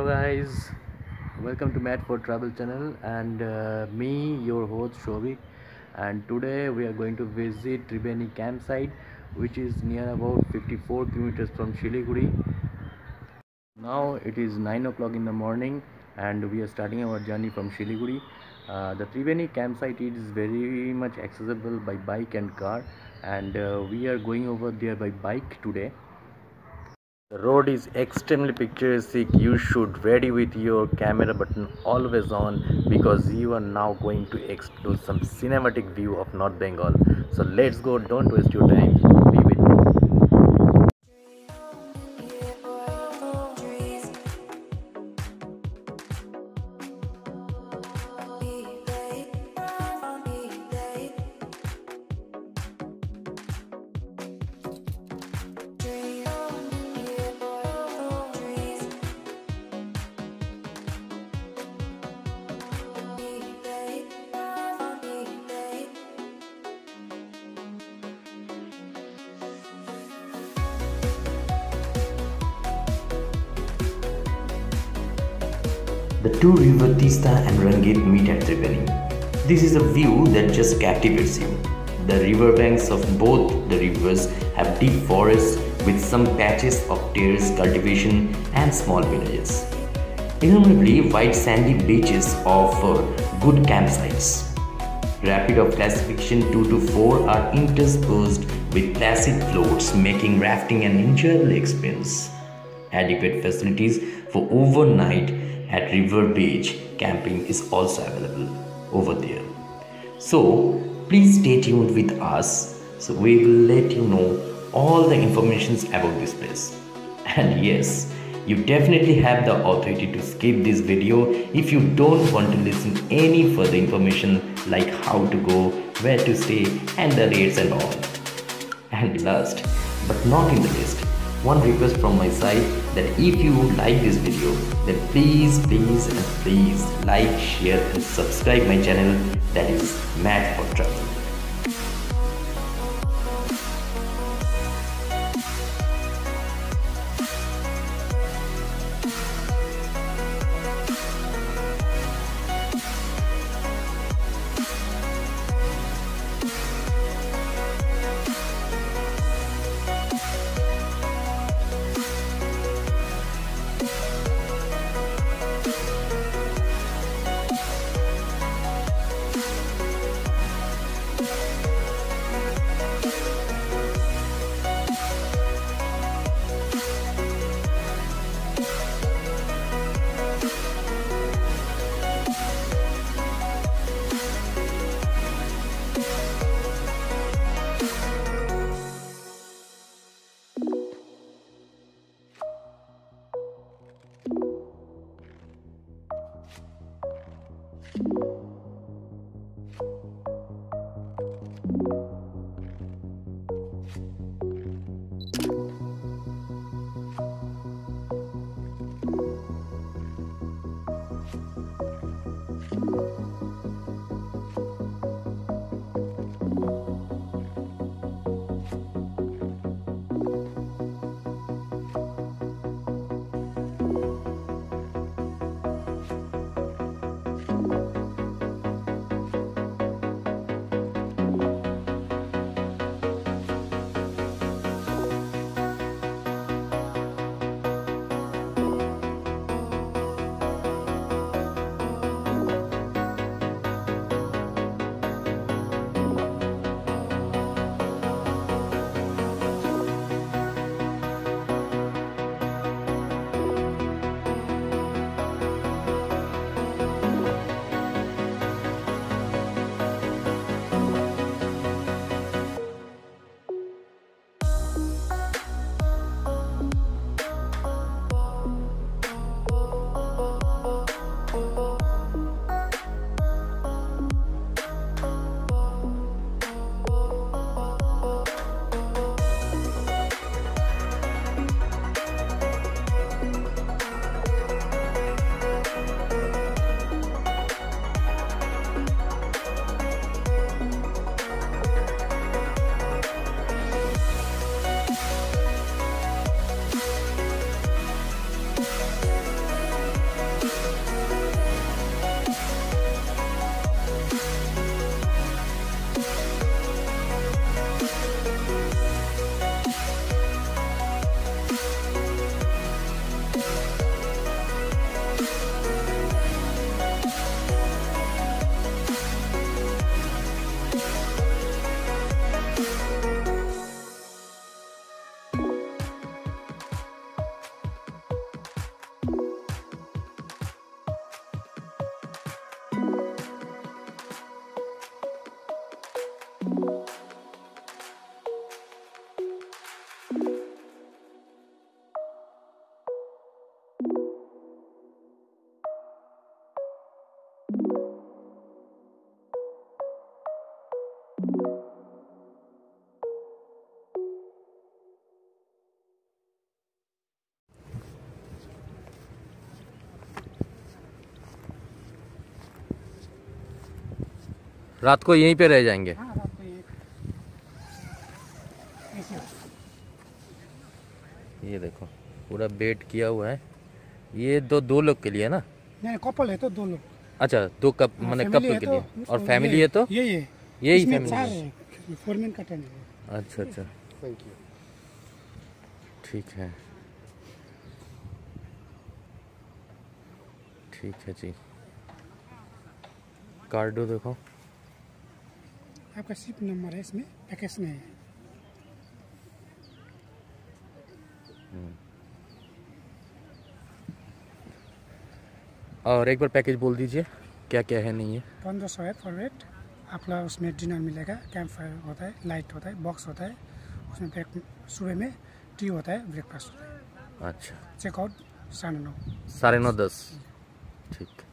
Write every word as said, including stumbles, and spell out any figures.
Hello guys, welcome to Mad four Travel channel and uh, me your host Shobi, and today we are going to visit Triveni campsite, which is near about fifty-four kilometers from Siliguri. Now it is nine o'clock in the morning and we are starting our journey from Siliguri. Uh, the Triveni campsite is very much accessible by bike and car, and uh, we are going over there by bike today. The road is extremely picturesque. You should ready with your camera button always on, because you are now going to explore some cinematic view of North Bengal. So let's go, don't waste your time. Be with me. The two rivers Tista and Rangit meet at Triveni. This is a view that just captivates you. The riverbanks of both the rivers have deep forests with some patches of terrace cultivation and small villages. Innumerable white sandy beaches offer good campsites. Rapids of classification two to four are interspersed with placid floats, making rafting an enjoyable experience. Adequate facilities for overnight at river beach camping is also available over there. So please stay tuned with us, so we will let you know all the informations about this place. And yes, you definitely have the authority to skip this video if you don't want to listen any further information like how to go, where to stay and the rates and all. And last but not in the least, one request from my side, that if you like this video, then please please and please like, share and subscribe my channel, that is Mad four Travel. रात को यहीं पे रह जाएंगे। हाँ, रात को ये ये देखो पूरा बेड किया हुआ है। ये दो दो लोग के लिए ना? नहीं, कपल है तो दो लोग। अच्छा, दो कप मैंने कपल के लिए, और फैमिली है तो ये ये यही फैमिली फोरमैन का टेंट है। अच्छा अच्छा, थैंक यू। ठीक है ठीक है जी। कार्डो देखो, आपका शिप नंबर है इसमें, पैकेज में है। और एक बार पैकेज बोल दीजिए क्या क्या है नहीं है। पंद्रह सौ है फॉर वेट, आप लोग उसमें डिनर मिलेगा, कैंप फायर होता है, लाइट होता है, बॉक्स होता है, उसमें सुबह में टी होता है, ब्रेकफास्ट होता है। अच्छा, चेकआउट साढ़े नौ साढ़े नौ दस। ठीक।